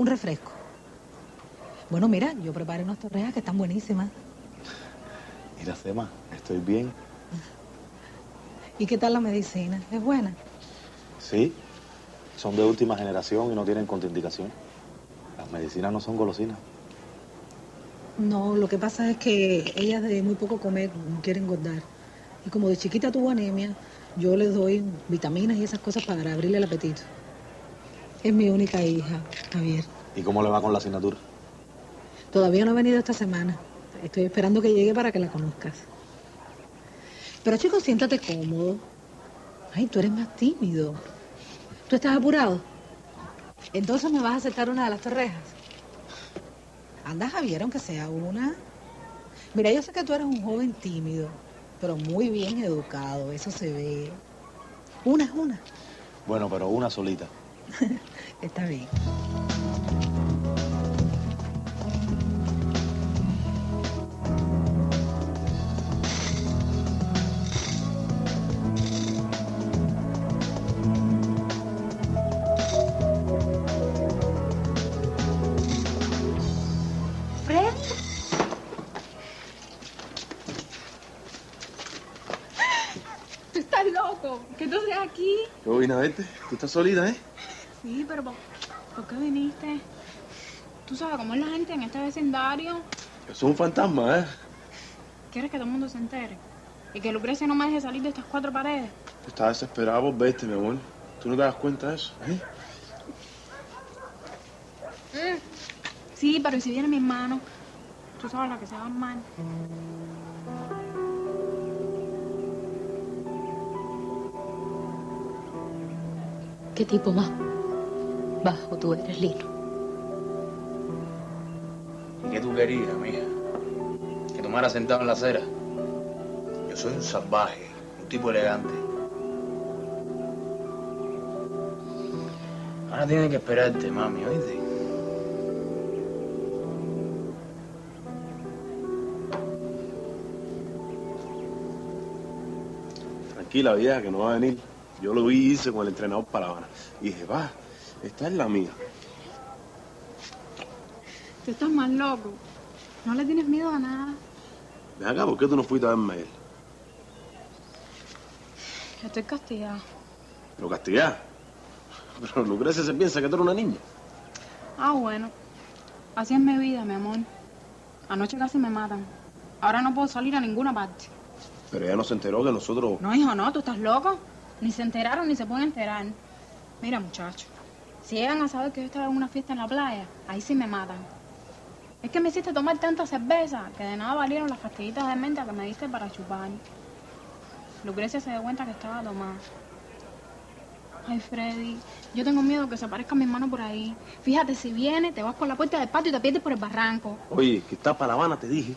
un refresco. Bueno, mira, yo preparé unas torrejas que están buenísimas. Mira, Sema, estoy bien. ¿Y qué tal la medicina? ¿Es buena? Sí, son de última generación y no tienen contraindicación. Las medicinas no son golosinas. No, lo que pasa es que ellas de muy poco comer no quieren engordar. Y como de chiquita tuvo anemia, yo les doy vitaminas y esas cosas para abrirle el apetito. Es mi única hija, Javier. ¿Y cómo le va con la asignatura? Todavía no he venido esta semana. Estoy esperando que llegue para que la conozcas. Pero, chico, siéntate cómodo. Ay, tú eres más tímido. ¿Tú estás apurado? Entonces me vas a aceptar una de las torrejas. Anda, Javier, aunque sea una. Mira, yo sé que tú eres un joven tímido, pero muy bien educado, eso se ve. Una es una. Bueno, pero una solita. Está bien. Vine a verte. Tú estás solita, ¿eh? Sí, pero ¿por qué viniste? Tú sabes cómo es la gente en este vecindario. Yo soy un fantasma, ¿eh? ¿Quieres que todo el mundo se entere? ¿Y que Lucrecia no me deje salir de estas cuatro paredes? Tú estás desesperada por verte, mi amor. ¿Tú no te das cuenta de eso, eh? Sí, pero ¿y si viene mi hermano? Tú sabes la que se va a armar. ¿Qué tipo más bajo tú eres, Lino? ¿Y qué tú querías, mija? ¿Que tomara sentado en la acera? Yo soy un salvaje, un tipo elegante. Ahora tienes que esperarte, mami, ¿oíste? Tranquila, vieja, que no va a venir. Yo lo vi, hice con el entrenador para La Habana. Y dije, va, esta es la mía. Tú estás más loco. No le tienes miedo a nada. Ven acá, ¿por qué tú no fuiste a verme a él? Estoy castigada. ¿Pero castigada? Pero Lucrecia se piensa que tú eres una niña. Ah, bueno. Así es mi vida, mi amor. Anoche casi me matan. Ahora no puedo salir a ninguna parte. Pero ella no se enteró que nosotros... No, hijo, no. ¿Tú estás loco? Ni se enteraron, ni se pueden enterar. Mira, muchachos, si llegan a saber que yo estaba en una fiesta en la playa, ahí sí me matan. Es que me hiciste tomar tanta cerveza que de nada valieron las pastillitas de menta que me diste para chupar. Lucrecia se dio cuenta que estaba tomada. Ay, Freddy, yo tengo miedo que se aparezca mi hermano por ahí. Fíjate, si viene, te vas por la puerta del patio y te pierdes por el barranco. Oye, que estás para La Habana, te dije.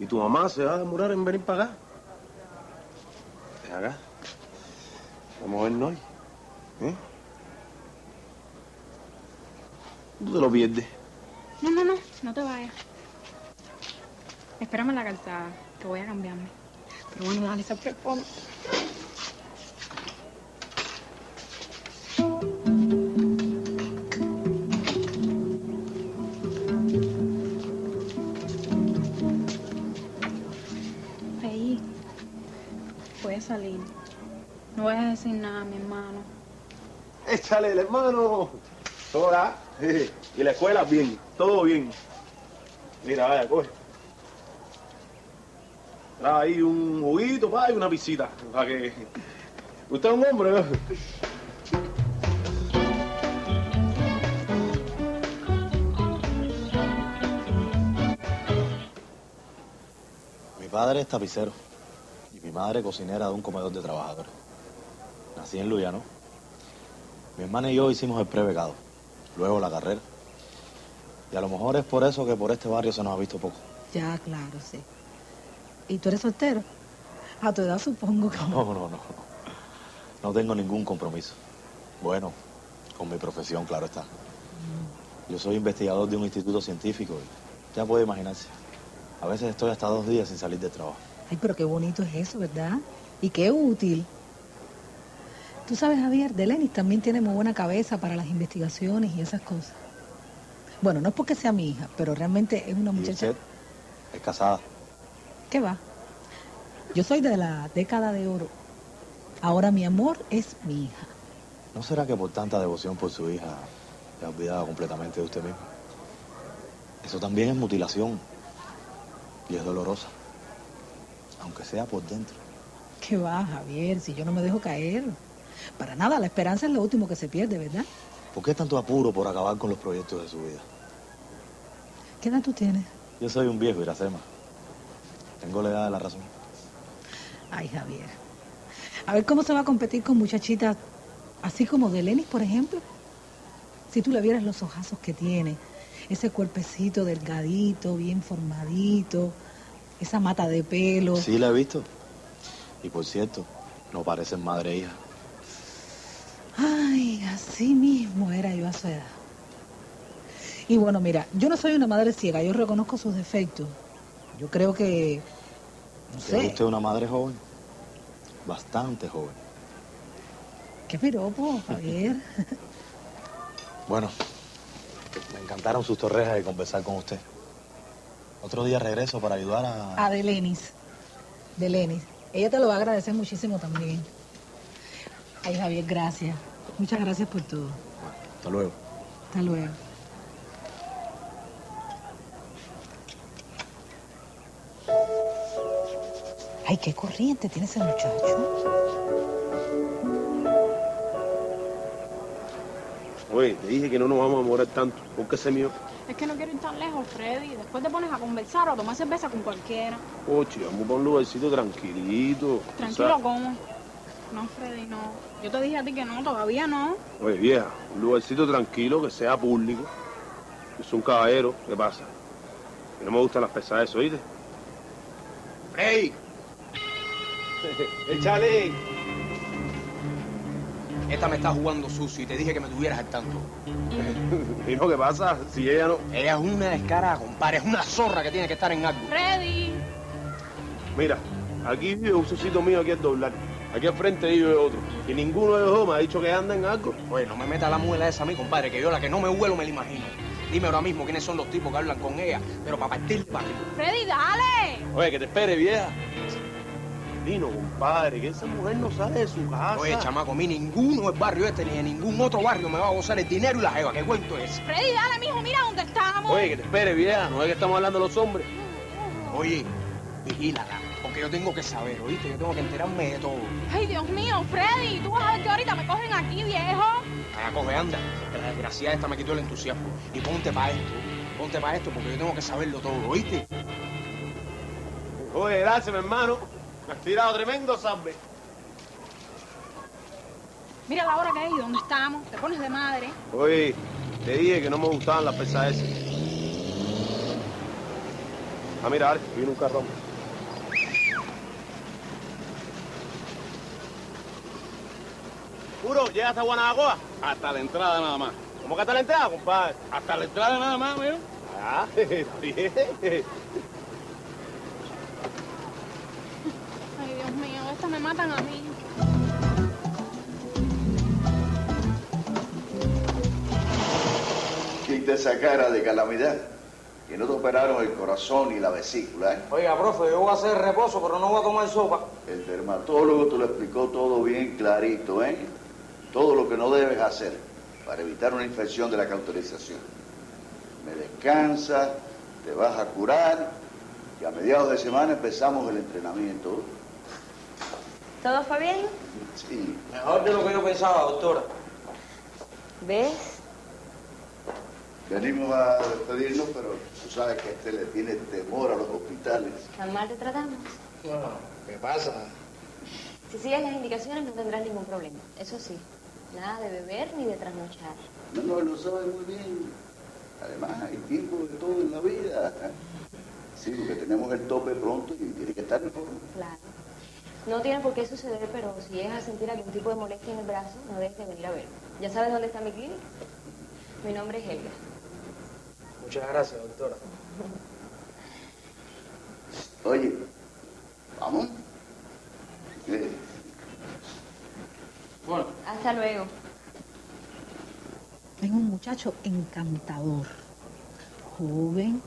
Y tu mamá se va a demorar en venir para acá. ¿Para acá? Vamos a vernos hoy, ¿eh? Tú te lo pierdes. No te vayas. Espérame en la calzada, que voy a cambiarme. Pero bueno, dale esa prepón. Hey, voy a salir. No voy a decir nada, mi hermano. Échale, el hermano. Hola. Y la escuela bien, todo bien. Mira, vaya, coge. Trae ahí un juguito, pa, y una pisita. Para que... Usted es un hombre, ¿no? Mi padre es tapicero. Y mi madre cocinera de un comedor de trabajadores. Nací en Luyanó. Mi hermana y yo hicimos el pre-becado, luego la carrera. Y a lo mejor es por eso que por este barrio se nos ha visto poco. Ya, claro, sí. ¿Y tú eres soltero? A tu edad supongo que... No. No tengo ningún compromiso. Bueno, con mi profesión, claro está. Yo soy investigador de un instituto científico y ya puede imaginarse. A veces estoy hasta 2 días sin salir de trabajo. Ay, pero qué bonito es eso, ¿verdad? Y qué útil. Tú sabes, Javier, Delenis también tiene muy buena cabeza para las investigaciones y esas cosas. Bueno, no es porque sea mi hija, pero realmente es una muchacha... ¿Y usted es casada? ¿Qué va? Yo soy de la década de oro. Ahora mi amor es mi hija. ¿No será que por tanta devoción por su hija se ha olvidado completamente de usted mismo? Eso también es mutilación. Y es dolorosa. Aunque sea por dentro. ¿Qué va, Javier? Si yo no me dejo caer. Para nada, la esperanza es lo último que se pierde, ¿verdad? ¿Por qué tanto apuro por acabar con los proyectos de su vida? ¿Qué edad tú tienes? Yo soy un viejo, Iracema. Tengo la edad de la razón. Ay, Javier. A ver cómo se va a competir con muchachitas así como de Lenis, por ejemplo. Si tú le vieras los ojazos que tiene, ese cuerpecito delgadito, bien formadito, esa mata de pelo. Sí, la he visto. Y por cierto, no parecen madre e hija. Ay, así mismo era yo a su edad. Y bueno, mira, yo no soy una madre ciega, yo reconozco sus defectos. Yo creo que... no sé. ¿Es usted una madre joven? Bastante joven. Qué piropo, Javier. Bueno, me encantaron sus torrejas de conversar con usted. Otro día regreso para ayudar a... a Delenis. Delenis. Ella te lo va a agradecer muchísimo también. Ay, Javier, gracias. Muchas gracias por todo. Bueno, hasta luego. Hasta luego. Ay, qué corriente tiene ese muchacho. Oye, te dije que no nos vamos a demorar tanto. ¿Por qué se mío? Es que no quiero ir tan lejos, Freddy. Después te pones a conversar o a tomar cerveza con cualquiera. Oye, vamos para un lugarcito tranquilito. ¿Tranquilo cómo? No, Freddy, no. Yo te dije a ti que no, todavía no. Oye, vieja, un lugarcito tranquilo, que sea público. Yo soy un caballero, ¿qué pasa? Que no me gustan las pesadillas, ¿oíste? ¡Freddy! ¡Échale! Esta me está jugando sucio y te dije que me tuvieras al tanto. ¿Y no qué pasa? Si ella no... Ella es una descarada, compadre. Es una zorra que tiene que estar en algo. Freddy. Mira, aquí vive un sucito mío aquí al doblar. Aquí al frente vive otro. Y ninguno de los dos me ha dicho que anda en algo. Oye, no me meta la muela esa a mí, compadre, que yo la que no me huelo me la imagino. Dime ahora mismo quiénes son los tipos que hablan con ella, pero para partir para arriba. Freddy, dale. Oye, que te espere, vieja. Dino, compadre, que esa mujer no sale de su casa. Oye, chamaco, a mí ninguno del barrio este ni de ningún otro barrio me va a gozar el dinero y la jeva. ¿Qué cuento es? Freddy, dale, mijo, mira dónde estamos. Oye, que te espere, vieja, no es que estamos hablando de los hombres. Oye, vigílala, porque yo tengo que saber, ¿oíste? Yo tengo que enterarme de todo. Ay, Dios mío, Freddy, tú vas a ver que ahorita me cogen aquí, viejo. Vaya, coge, anda, que la desgracia esta me quitó el entusiasmo. Y ponte para esto, porque yo tengo que saberlo todo, ¿oíste? Oye, gracias, mi hermano. Me has tirado tremendo sambe. Mira la hora que hay, ¿dónde estamos? Te pones de madre. Oye, te dije que no me gustaban las pesas esas. Ah, mira, Ari, vino un carrón. Puro, ¿llegas hasta Guanajuato? Hasta la entrada nada más. ¿Cómo que hasta la entrada, compadre? Hasta la entrada nada más, amigo. Ah, está bien. Estas me matan a mí. Quita esa cara de calamidad, que no te operaron el corazón y la vesícula, ¿eh? Oiga, profe, yo voy a hacer reposo, pero no voy a tomar sopa. El dermatólogo te lo explicó todo bien clarito, ¿eh? Todo lo que no debes hacer para evitar una infección de la cauterización. Me descansas, te vas a curar y a mediados de semana empezamos el entrenamiento. ¿Todo fue bien? Sí. Mejor de lo que yo pensaba, doctora. ¿Ves? Venimos a despedirnos, pero tú sabes que este le tiene temor a los hospitales. ¿Tan mal te tratamos? Bueno, ¿qué pasa? Si sigues las indicaciones no tendrás ningún problema. Eso sí, nada de beber ni de trasnochar. No, no, lo sabes muy bien. Además, hay tiempo de todo en la vida. Sí, porque tenemos el tope pronto y tiene que estar en forma. Claro. No tiene por qué suceder, pero si llegas a sentir algún tipo de molestia en el brazo, no dejes de venir a verme. ¿Ya sabes dónde está mi clínica? Mi nombre es Helga. Muchas gracias, doctora. Oye, ¿vamos? ¿Qué? Bueno. Hasta luego. Es un muchacho encantador. joven,